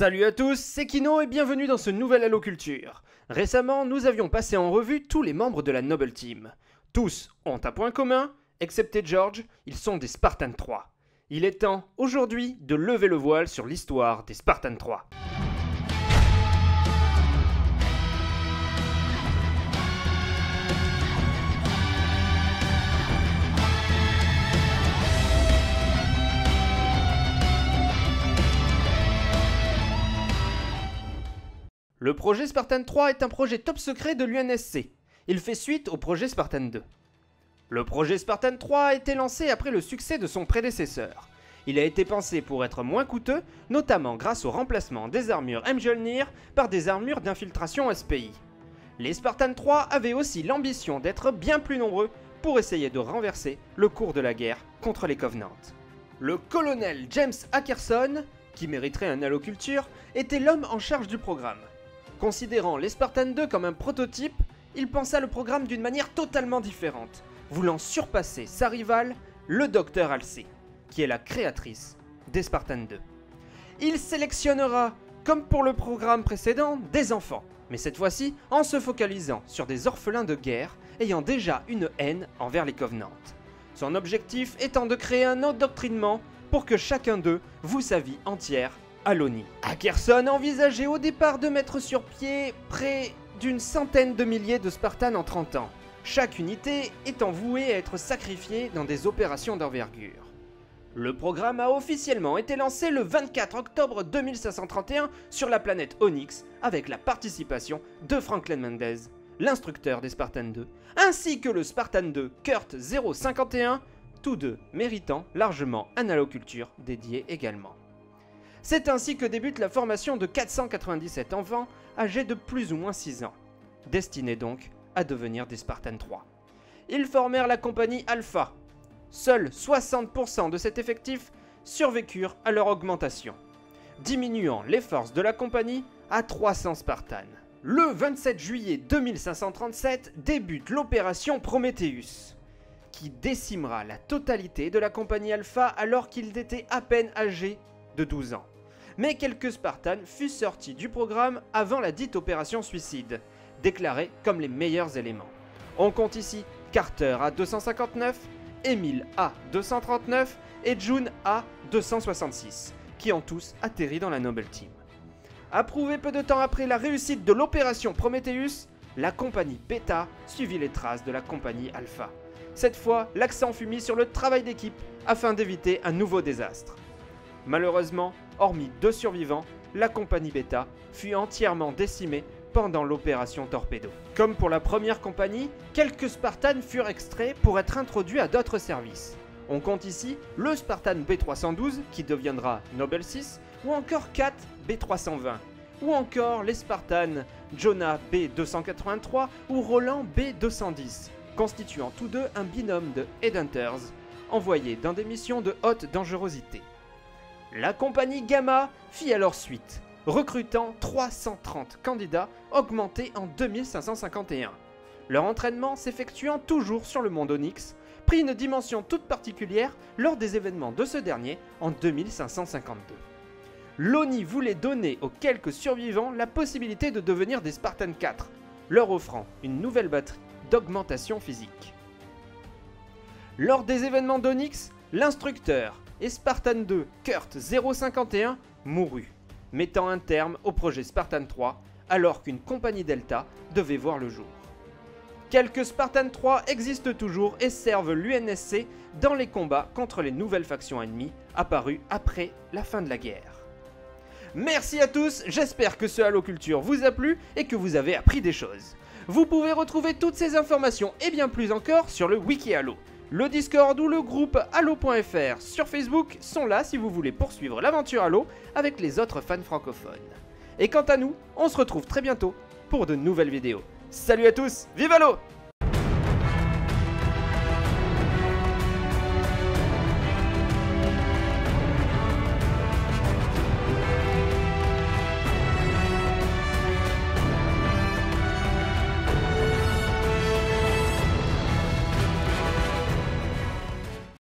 Salut à tous, c'est Kino et bienvenue dans ce nouvel Halo Culture. Récemment, nous avions passé en revue tous les membres de la Noble Team. Tous ont un point commun, excepté George, ils sont des Spartan III. Il est temps, aujourd'hui, de lever le voile sur l'histoire des Spartan III. Le projet Spartan III est un projet top secret de l'UNSC. Il fait suite au projet Spartan II. Le projet Spartan III a été lancé après le succès de son prédécesseur. Il a été pensé pour être moins coûteux, notamment grâce au remplacement des armures Mjolnir par des armures d'infiltration SPI. Les Spartan III avaient aussi l'ambition d'être bien plus nombreux pour essayer de renverser le cours de la guerre contre les Covenants. Le colonel James Ackerson, qui mériterait un Halo Culture, était l'homme en charge du programme. Considérant les Spartan II comme un prototype, il pensa le programme d'une manière totalement différente, voulant surpasser sa rivale, le Docteur Halsey, qui est la créatrice des Spartan II. Il sélectionnera, comme pour le programme précédent, des enfants, mais cette fois-ci en se focalisant sur des orphelins de guerre ayant déjà une haine envers les Covenants. Son objectif étant de créer un endoctrinement pour que chacun d'eux voue sa vie entière à l'ONI. Ackerson envisageait au départ de mettre sur pied près d'une centaine de milliers de Spartans en 30 ans, chaque unité étant vouée à être sacrifiée dans des opérations d'envergure. Le programme a officiellement été lancé le 24 octobre 2531 sur la planète Onyx avec la participation de Franklin Mendez, l'instructeur des Spartans II, ainsi que le Spartan II Kurt 051, tous deux méritant largement un Halo Culture dédié également. C'est ainsi que débute la formation de 497 enfants âgés de plus ou moins 6 ans, destinés donc à devenir des Spartan III. Ils formèrent la compagnie Alpha. Seuls 60% de cet effectif survécurent à leur augmentation, diminuant les forces de la compagnie à 300 Spartans. Le 27 juillet 2537 débute l'opération Prometheus, qui décimera la totalité de la compagnie Alpha alors qu'ils étaient à peine âgés de 12 ans. Mais quelques Spartans furent sortis du programme avant la dite opération suicide, déclarés comme les meilleurs éléments. On compte ici Carter à 259, Emile à 239 et June à 266, qui ont tous atterri dans la Noble Team. Approuvée peu de temps après la réussite de l'opération Prometheus, la compagnie Beta suivit les traces de la compagnie Alpha. Cette fois, l'accent fut mis sur le travail d'équipe afin d'éviter un nouveau désastre. Malheureusement, hormis 2 survivants, la compagnie Beta fut entièrement décimée pendant l'opération Torpedo. Comme pour la première compagnie, quelques Spartans furent extraits pour être introduits à d'autres services. On compte ici le Spartan B312 qui deviendra Noble 6, ou encore Kat B320, ou encore les Spartans Jonah B283 ou Roland B210, constituant tous deux un binôme de Headhunters envoyés dans des missions de haute dangerosité. La compagnie Gamma fit alors suite, recrutant 330 candidats augmentés en 2551. Leur entraînement s'effectuant toujours sur le monde Onyx, prit une dimension toute particulière lors des événements de ce dernier en 2552. L'ONI voulait donner aux quelques survivants la possibilité de devenir des Spartans IV, leur offrant une nouvelle batterie d'augmentation physique. Lors des événements d'Onyx, l'instructeur et Spartan II Kurt 051 mourut, mettant un terme au projet Spartan III alors qu'une compagnie Delta devait voir le jour. Quelques Spartan III existent toujours et servent l'UNSC dans les combats contre les nouvelles factions ennemies apparues après la fin de la guerre. Merci à tous, j'espère que ce Halo Culture vous a plu et que vous avez appris des choses. Vous pouvez retrouver toutes ces informations et bien plus encore sur le Wiki Halo. Le Discord ou le groupe Halo.fr sur Facebook sont là si vous voulez poursuivre l'aventure Halo avec les autres fans francophones. Et quant à nous, on se retrouve très bientôt pour de nouvelles vidéos. Salut à tous, vive Halo!